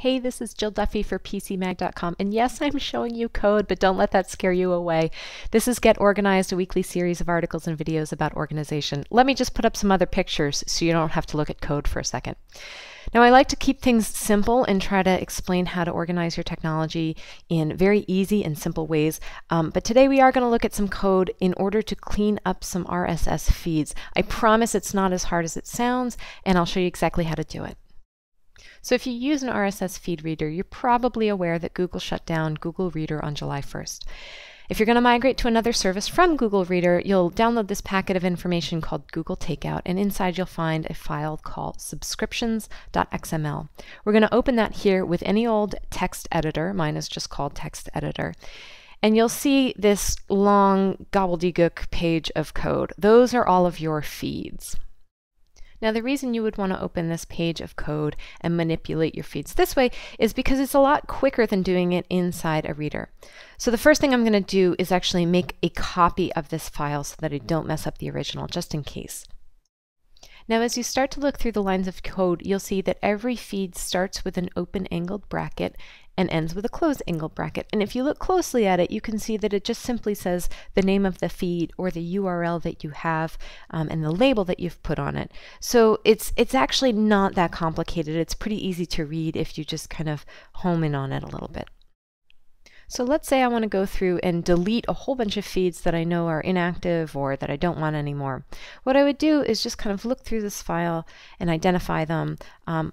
Hey, this is Jill Duffy for PCMag.com, and yes, I'm showing you code, but don't let that scare you away. This is Get Organized, a weekly series of articles and videos about organization. Let me just put up some other pictures so you don't have to look at code for a second. Now, I like to keep things simple and try to explain how to organize your technology in very easy and simple ways. But today we are going to look at some code in order to clean up some RSS feeds. I promise it's not as hard as it sounds, and I'll show you exactly how to do it. So if you use an RSS feed reader, you're probably aware that Google shut down Google Reader on July 1st. If you're going to migrate to another service from Google Reader, you'll download this packet of information called Google Takeout, and inside you'll find a file called subscriptions.xml. We're going to open that here with any old text editor. Mine is just called text editor. And you'll see this long gobbledygook page of code. Those are all of your feeds. Now, the reason you would want to open this page of code and manipulate your feeds this way is because it's a lot quicker than doing it inside a reader. So the first thing I'm going to do is actually make a copy of this file so that I don't mess up the original, just in case. Now, as you start to look through the lines of code, you'll see that every feed starts with an open angled bracket and ends with a closed angled bracket. And if you look closely at it, you can see that it just simply says the name of the feed or the URL that you have and the label that you've put on it. So it's actually not that complicated. It's pretty easy to read if you just kind of home in on it a little bit. So let's say I want to go through and delete a whole bunch of feeds that I know are inactive or that I don't want anymore. What I would do is just kind of look through this file and identify them.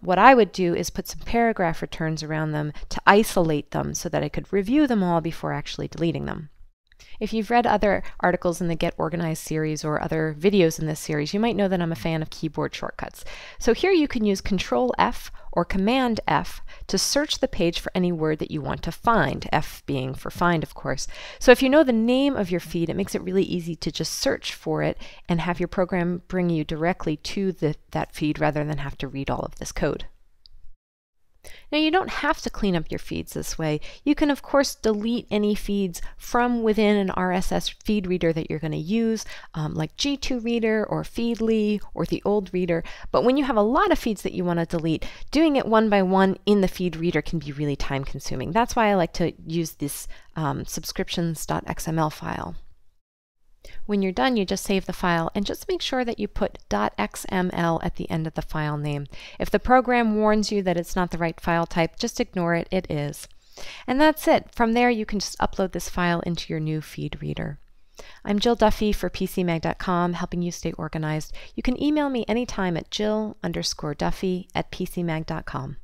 What I would do is put some paragraph returns around them to isolate them so that I could review them all before actually deleting them. If you've read other articles in the Get Organized series or other videos in this series, you might know that I'm a fan of keyboard shortcuts. So here you can use Control F or Command F to search the page for any word that you want to find, F being for find, of course. So if you know the name of your feed, it makes it really easy to just search for it and have your program bring you directly to that feed rather than have to read all of this code. Now, you don't have to clean up your feeds this way. You can, of course, delete any feeds from within an RSS feed reader that you're going to use, like G2 Reader or Feedly or the old reader. But when you have a lot of feeds that you want to delete, doing it one by one in the feed reader can be really time consuming. That's why I like to use this subscriptions.xml file. When you're done, you just save the file and just make sure that you put .xml at the end of the file name. If the program warns you that it's not the right file type, just ignore it. It is. And that's it. From there, you can just upload this file into your new feed reader. I'm Jill Duffy for PCMag.com, helping you stay organized. You can email me anytime at jill_duffy@PCMag.com.